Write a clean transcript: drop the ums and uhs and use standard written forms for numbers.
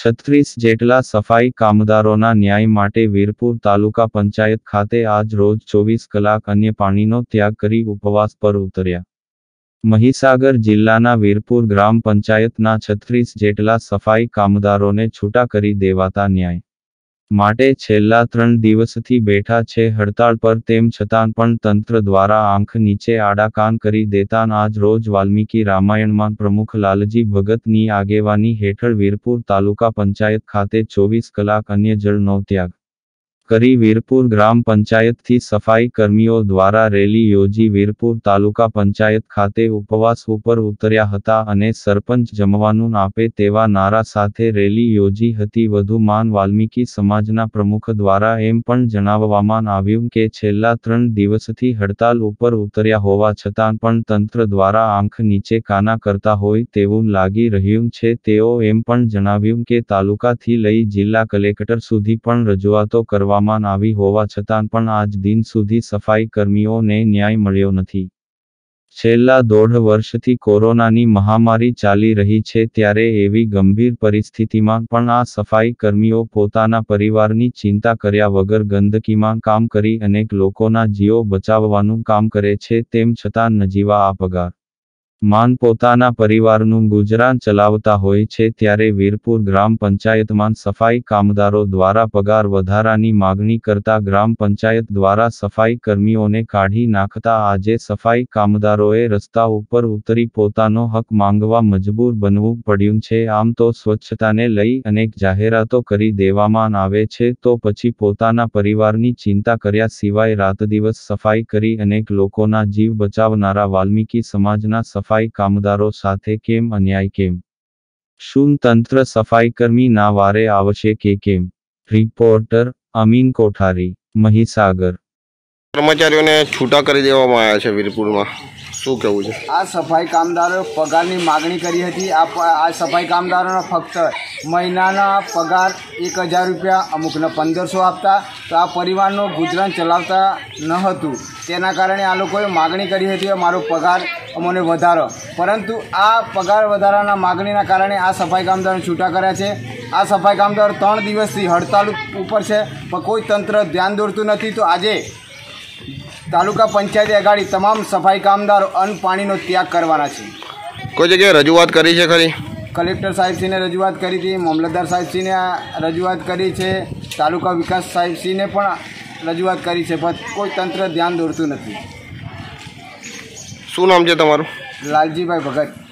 36 જેટલા સફાઈ કામદારોના ન્યાય માટે વીરપુર તાલુકા પંચાયત ખાતે આજ રોજ 24 કલાક અન્ય પાણીનો ત્યાગ કરી ઉપવાસ પર ઉતર્યા. મહીસાગર જિલ્લાના વીરપુર ગ્રામ પંચાયતના 36 જેટલા સફાઈ કામદારોને છૂટા કરી દેવાતા ન્યાય માટે છેલ્લા 3 દિવસથી બેઠા છે હડતાળ પર, તેમ છતાં પણ તંત્ર દ્વારા આંખ નીચે આડા કાન કરી દેતા આજ રોજ વાલ્મીકી રામાયણમાં પ્રમુખ લાલજી ભગતની આગેવાની હેઠળ વીરપુર તાલુકા પંચાયત ખાતે 24 કલાક અન્ય જળનો ત્યાગ કરી વીરપુર ગ્રામ પંચાયતથી સફાઈ કર્મીઓ દ્વારા રેલી યોજી વીરપુર તાલુકા પંચાયત ખાતે ઉપવાસ ઉપર ઉતર્યા હતા અને સરપંચ જમવાનું આપે તેવા નારા સાથે રેલી યોજી હતી. વધુમાં વાલ્મીકી સમાજના પ્રમુખ દ્વારા એમ પણ જણાવવામાં આવ્યું કે છેલ્લા 3 દિવસથી હડતાલ ઉપર ઉતર્યા હોવા છતાં પણ તંત્ર દ્વારા આંખ નીચે કાના કરતા હોય તેવું લાગી રહ્યું છે. તેઓ એમ પણ જણાવ્યું કે તાલુકાથી લઈ જિલ્લા કલેક્ટર સુધી પણ રજૂઆતો કરવા આવી હોવા છતાં પણ આજ દિન સુધી સફાઈ કર્મીઓને ન્યાય મળ્યો નથી. છેલ્લા 1.5 વર્ષથી કોરોનાની મહામારી ચાલી રહી છે, ત્યારે એવી ગંભીર પરિસ્થિતિમાં પણ આ સફાઈ કર્મીઓ પોતાના પરિવારની ચિંતા કર્યા વગર ગંદકીમાં કામ કરી અનેક લોકોના જીવ બચાવવાનું કામ કરે છે. તેમ છતાં નજીવા આ પગાર मान પોતાના પરિવારનું ગુજરાન ચલાવતા હોય છે, ત્યારે વીરપુર ગ્રામ પંચાયતમાં સફાઈ કામદારો દ્વારા પગાર વધારાની માગણી કરતા ગ્રામ પંચાયત દ્વારા સફાઈ કર્મીઓને કાઢી નાખતા આજે સફાઈ કામદારોએ રસ્તા ઉપર ઉતરી પોતાનો હક માંગવા મજબૂર બનવું પડ્યું છે. આમ તો સ્વચ્છતાને લઈ અનેક જાહેરાતો કરી દેવામાં આવે છે, તો પછી પોતાના પરિવારની ચિંતા કર્યા સિવાય રાત દિવસ સફાઈ કરી અનેક લોકોના જીવ બચાવનારા વાલ્મીકી સમાજના सफाई कामदारों साथे केम अन्याय केम? शून तंत्र सफाई कर्मी ना वारे आवशे के केम? रिपोर्टर अमीन कोठारी, महीसागर. कर्मचारियों ने छूटा कर देवा माया छे वीरपुर में, शू कहू छे? आ सफाई कामदारों पगार नी मागणी करी हती. आ सफाई कामदारों फक्त महीनाना पगार 1000 रुपया, अमुकने 1500 आपता, तो आ परिवारनो गुजरान चलावता न हतुं. तेना कारणे आ लोकोए मागणी करी हती अमारो पगार अमोने वधारो, परंतु आ पगार वधाराना मागणीना कारणे आ सफाई कामदारों छूटा कर्या छे. आ सफाई कामदार 3 दिवसथी हड़ताल उपर छे, पण कोई तंत्र ध्यान दोरतुं नथी. तो आजे तालुका पंचायत आगाड़ी तमाम सफाई कामदार अन्न पाणीनो त्याग करवाना छे. कोई जगह रजूआत करी छे खरी? कलेक्टर साहेब जी ने रजूआत करी थी, मामलतदार साहेब जी ने रजूआत करी छे, तालुका विकास साहेब जी ने पण रजूआत करी छे, पण कोई तंत्र ध्यान दोरतुं नथी. શું નામ છે તમારું? લાલજીભાઈ ભગત.